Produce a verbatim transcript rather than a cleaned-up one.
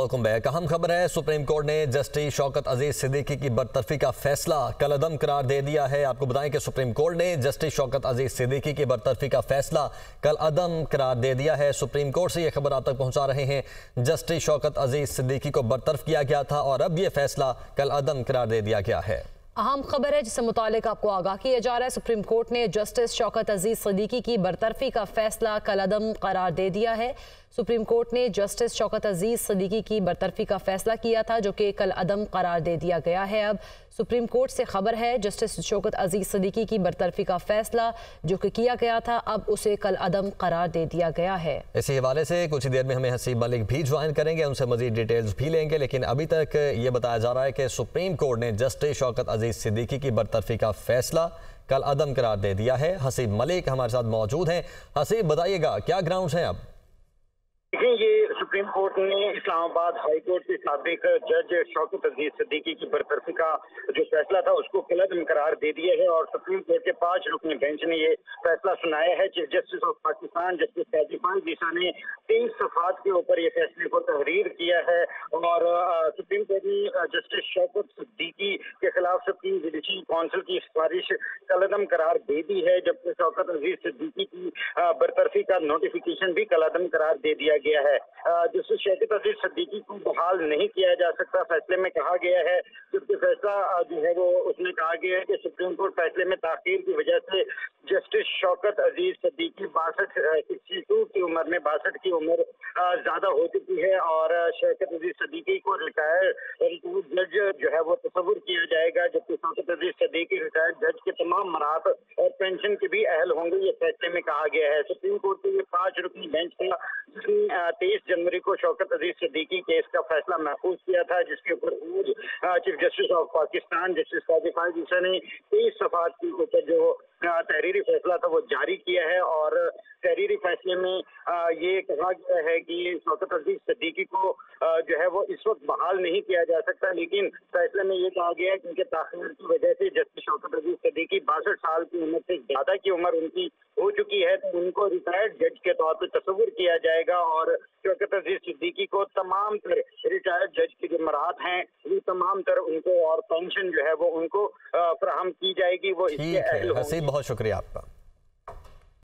Welcome back. अहम खबर है, सुप्रीम कोर्ट ने जस्टिस शौकत अजीज सिद्दीकी की बरतरफी का फैसला कलअदम करार दे दिया है। आपको बताएं कि सुप्रीम कोर्ट ने जस्टिस शौकत अजीज सिद्दीकी की बरतरफी का फैसला कलअदम करार दे दिया है। सुप्रीम कोर्ट से यह खबर आप तक पहुंचा रहे हैं। जस्टिस शौकत अजीज सिद्दीकी को बरतरफ किया गया था और अब यह फैसला कलअदम करार दे दिया गया है। अहम खबर है जिससे मुतालिक आपको आगाह किया जा रहा है। सुप्रीम कोर्ट ने जस्टिस शौकत अजीज सिद्दीकी की बरतरफी का फैसला कलअदम करार दे दिया है। सुप्रीम कोर्ट ने जस्टिस शौकत अजीज सिद्दीकी की बरतरफी का फैसला किया था जो कि कलअदम करार दे दिया गया है। अब सुप्रीम कोर्ट से खबर है, जस्टिस शौकत अजीज सिद्दीकी की बरतरफी का फैसला जो कि किया गया था अब उसे कलअदम करार दे दिया गया है। इसी हवाले से कुछ देर में हमें हसीब मलिक भी ज्वाइन करेंगे, उनसे मजीद डिटेल्स भी लेंगे, लेकिन अभी तक ये बताया जा रहा है कि सुप्रीम कोर्ट ने जस्टिस शौकत अजीज सिद्दीकी की बरतरफी का फैसला कलअदम करार दे दिया है। हसीब मलिक हमारे साथ मौजूद हैं। हसीब, बताइएगा क्या ग्राउंड्स हैं? अब देखिए, ये सुप्रीम कोर्ट ने इस्लामाबाद हाई कोर्ट के साबिक जज शौकत अजीज सिद्दीकी की बरतरफी का जो फैसला था उसको कलअदम करार दे दिया है और सुप्रीम कोर्ट के पांच रुकनी बेंच ने ये फैसला सुनाया है। Chief justice of Pakistan justice Faez Isa ने तेईस सफात के ऊपर ये फैसले को तहरीर किया है और सुप्रीम कोर्ट ने जस्टिस शौकत सिद्दीकी के खिलाफ सुप्रीम जुडिशल काउंसिल की सिफारिश कलअदम करार दे दी है, जबकि शौकत अजीज सिद्दीकी की बरतरफी का नोटिफिकेशन भी कलअदम करार दे दिया गया है। जस्टिस शौकत अजीज सिद्दीकी को बहाल नहीं किया जा सकता, फैसले में कहा गया है। जबकि फैसला जो है वो उसमें कहा गया है कि सुप्रीम कोर्ट फैसले में ताखीर की वजह से जस्टिस शौकत अजीज सिद्दीकी बासठ सिक्सटी टू की उम्र में बासठ की उम्र ज्यादा हो चुकी है और शौकत अजीज सिद्दीकी को रिटायर्ड रिटायर्ड जज जो है वो तस्वुर किया जाएगा, जबकि शौकत अजीज सिद्दीकी रिटायर्ड जज के तमाम मराहत और पेंशन के भी अहल होंगे, ये फैसले में कहा गया है। सुप्रीम कोर्ट के ये पांच रुकनी बेंच का जिसमें तेईस जनवरी को शौकत अजीज सिद्दीकी केस का फैसला महफूज किया था, जिसके ऊपर chief justice of Pakistan justice Faez Isa ने तेईस सफात के ऊपर जो तहरीरी फैसला था वो जारी किया है और तहरीरी फैसले में ये कहा गया है कि शौकत अजीज सिद्दीकी को जो है वो इस वक्त बहाल नहीं किया जा सकता, लेकिन फैसले में ये कहा गया है कि उनके ताखीर की वजह से जस्टिस शौकत अजीज सिद्दीकी बासठ साल की उम्र से ज्यादा की उम्र उनकी हो चुकी है तो उनको रिटायर्ड जज के तौर पर तस्वुर किया जाएगा और शौकत अजीज सिद्दीकी को तमाम तर रिटायर्ड जज के जो मराहत हैं ये तमाम तर उनको और पेंशन जो है वो उनको फराहम की जाएगी। वो इसके अहल होंगे। बहुत शुक्रिया आपका।